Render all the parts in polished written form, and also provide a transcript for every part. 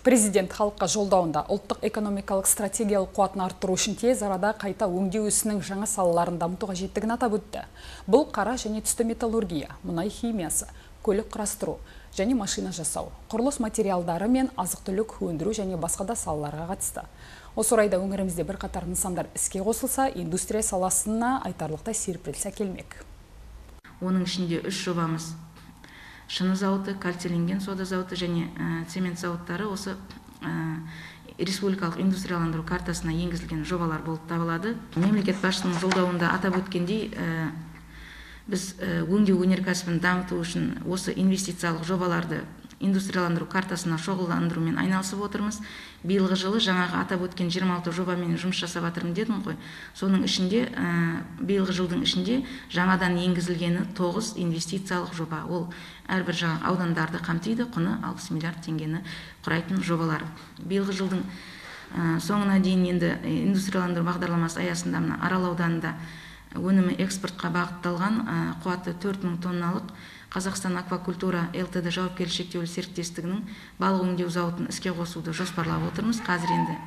Президент халыққа жолдауында ұлттық экономикалық стратегиялық қуатын арттыру үшін тез арада қайта өңдеу ісінің жаңа салаларын дамытуға жетігін атап өтті. Бұл қара және түсті металлургия, мұнай химиясы, көлік құрастыру және машина жасау, құрылыс материалдары мен азық-түлік өндіру және басқа да салаларға қатысты. Осы орайда өңірімізде бір қатар нысандар іске қосылса, индустрия саласына айтарлықтай серпіліс әкелмек. Оның ішінде үш жобамыз. Шыны зауыты, картеленген сода зауыты және цемент зауыттары осы республикалық индустрияландыру картасына енгізілген жобалар болып табылады. Мемлекет басшысының жолдауында атап өткендей, біз өңдеу өнеркәсібін дамыту үшін осы инвестициялық жобаларды индустрияландыру картасына шоғылдандырумен айналысып отырмыз. Биылғы жылы жаңағы атап өткен 26 жобамен жұмыс жасап жатырмын дедім ғой. Соның ішінде биылғы жылдың ішінде жаңадан енгізілгені 9 инвестициялық жоба. Ол әрбір жаңа аудандарды қамтиды, құны 60 миллиард теңгені құрайтын жобалар. Биылғы жылдың соңына дейін енді индустрияландыру бағдарламасы аясында мына Арал ауданында өнімі экспортқа бағытталған қуаты 4000 тонналық Қазақстан аквакультура ЛТД жауапкерлігі шектеулі серіктестігінің балық өңдеу зауытын іске қосуды жоспарлап отырмыз. Қазір енді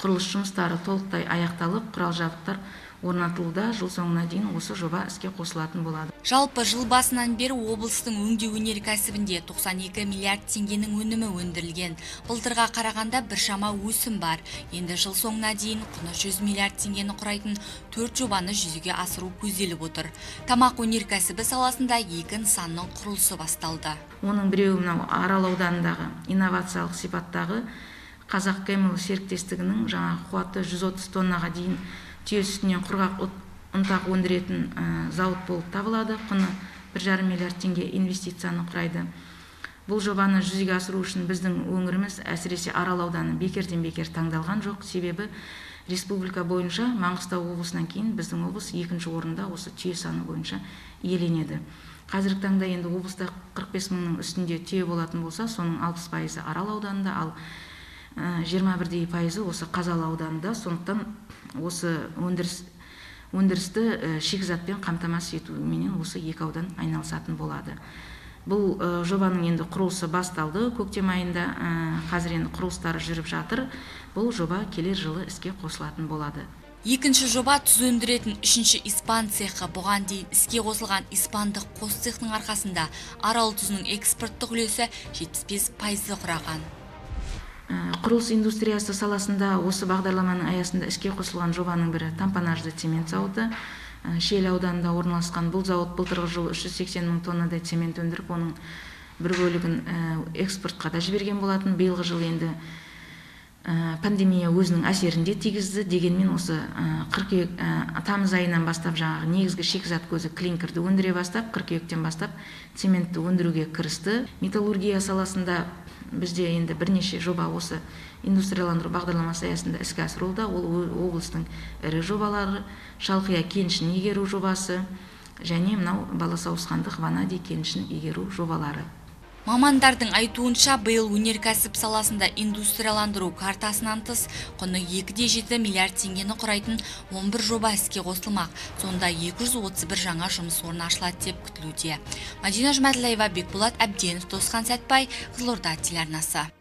құрылыс жұмыстары толықтай аяқталып, құрал-жабдықтар орнатылуда. Жыл соңына дейін осы жоба іске қосылатын болады. Жалпы жыл басынан бері облыстың өңдеу өнеркәсібінде 92 миллиард теңгенің өнімі өндірілген. Былтырға қарағанда біршама өсім бар. Енді жыл соңына дейін құны 100 миллиард теңгені құрайтын 4 жобаны жүзеге асыру көзделіп отыр. Тамақ өнеркәсібі саласында 2 нысанның құрылысы басталды. Оның біреуі мынау Арал ауданындағы инновациялық сипаттағы Қазақкемил серіктестігінің жаңа қуаты 130 тоннаға дейін түйе сүтінен құрғақ ұнтақ өндіретін зауыт болып табылады. Құны 1,5 миллиард теңге инвестицияны құрайды. Бұл жобаны жүзеге асыру үшін біздің өңіріміз әсіресе Арал ауданы бекерден-бекер таңдалған жоқ. Себебі республика бойынша Маңғыстау облысынан кейін біздің облыс 2-ші орында осы түйе саны бойынша иеленеді. Қазіргі таңда енді облыста 45 мыңның үстінде түйе болатын болса, соның 60% Арал ауданында, ал 21% осы Қазалы ауданында. Сондықтан осы өндірісті шикізатпен қамтамасыз етуменен осы екі аудан айналысатын болады. Бұл жобаның енді құрылысы басталды. Көктем айында қазір енді құрылыстары жүріп жатыр. Бұл жоба келер жылы іске қосылатын болады. Екінші жоба тұз өндіретін 3-ші испан цехы. Бұған дейін іске қосылған испандық қос цехтың арқасында Арал тұзының экспорттық үлесі 75% құраған. Құрылыс индустриясы саласында осы бағдарламаның аясында іске қосылған жобаның бірі тампонажды цемент зауыты. Шел ауданында орналасқан бұл зауыт былтырғы жылы 380 мың тоннадай цемент өндіріп, оның бір бөлігін экспортқа да жіберген болатын. Биылғы жыл енді пандемия өзінің әсерінде тигізді. Дегенмен осы тамыз айынан бастап жаңағы негізгі шикізат көзі клинкерді өндіре бастап, қыркүйектен бастап цементті өндіруге кірісті. Металлургия саласында бізде енді бірнеше жоба осы индустрияландыру бағдарламасы аясында іске асырылуда. Ол облыстың ірі жобалары, Шалқия кенішін игеру жобасы және мынау Баласауысқандық Ванади кенішін игеру жобалары. Мамандардың айтуынша, биыл өнеркәсіп саласында индустрияландыру картасынан тыс құны 2,7 миллиард теңгені құрайтын 11 жоба іске қосылмақ. Сонда 231 жаңа жұмыс орны ашылады деп күтілуде. Мадина Жұмаділаева, Бекболат Әбденов, Досхан Сәтбай, Қызылорда телеарнасы.